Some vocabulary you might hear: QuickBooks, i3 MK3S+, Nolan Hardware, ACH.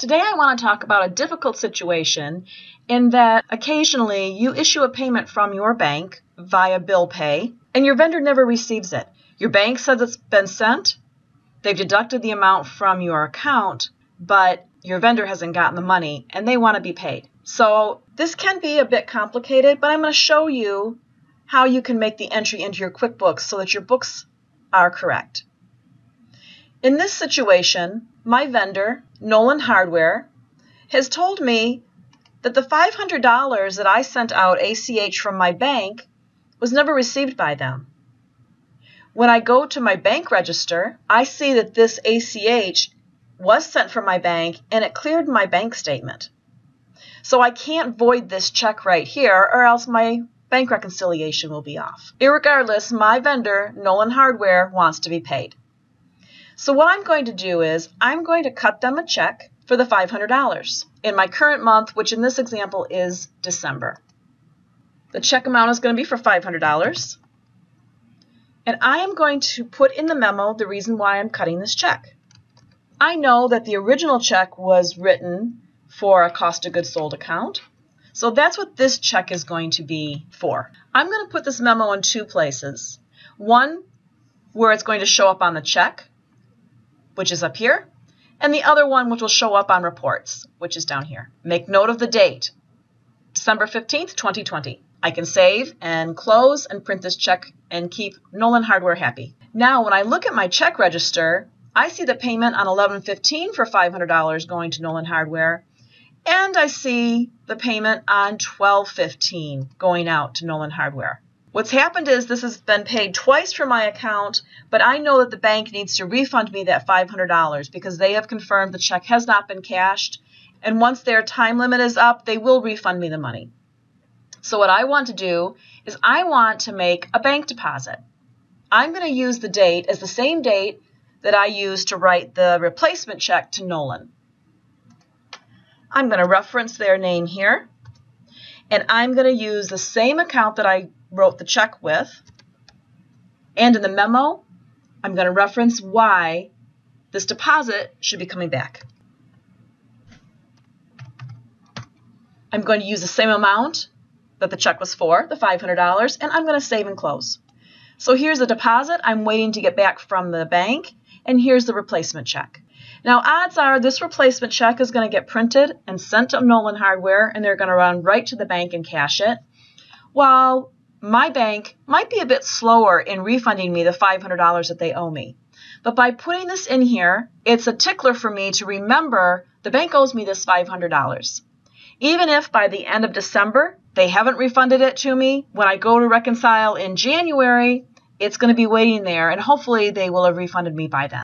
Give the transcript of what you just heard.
Today I want to talk about a difficult situation in that occasionally you issue a payment from your bank via bill pay and your vendor never receives it. Your bank says it's been sent, they've deducted the amount from your account, but your vendor hasn't gotten the money and they want to be paid. So this can be a bit complicated, but I'm going to show you how you can make the entry into your QuickBooks so that your books are correct. In this situation, my vendor, Nolan Hardware, has told me that the $500 that I sent out ACH from my bank was never received by them. When I go to my bank register, I see that this ACH was sent from my bank and it cleared my bank statement. So I can't void this check right here or else my bank reconciliation will be off. Irregardless, my vendor, Nolan Hardware, wants to be paid. So what I'm going to do is I'm going to cut them a check for the $500 in my current month, which in this example is December. The check amount is going to be for $500. And I am going to put in the memo the reason why I'm cutting this check. I know that the original check was written for a cost of goods sold account. So that's what this check is going to be for. I'm going to put this memo in two places. One where it's going to show up on the check, which is up here, and the other one which will show up on reports, which is down here. Make note of the date, December 15th, 2020. I can save and close and print this check and keep Nolan Hardware happy. Now, when I look at my check register, I see the payment on 11/15 for $500 going to Nolan Hardware, and I see the payment on 12/15 going out to Nolan Hardware. What's happened is this has been paid twice from my account, but I know that the bank needs to refund me that $500 because they have confirmed the check has not been cashed, and once their time limit is up, they will refund me the money. So what I want to do is I want to make a bank deposit. I'm going to use the date as the same date that I used to write the replacement check to Nolan. I'm going to reference their name here, and I'm going to use the same account that I wrote the check with, and in the memo I'm going to reference why this deposit should be coming back. I'm going to use the same amount that the check was for, the $500, and I'm going to save and close. So here's the deposit I'm waiting to get back from the bank, and here's the replacement check. Now, odds are this replacement check is going to get printed and sent to Nolan Hardware, and they're going to run right to the bank and cash it, while my bank might be a bit slower in refunding me the $500 that they owe me. But by putting this in here, it's a tickler for me to remember the bank owes me this $500. Even if by the end of December they haven't refunded it to me, when I go to reconcile in January, it's going to be waiting there, and hopefully they will have refunded me by then.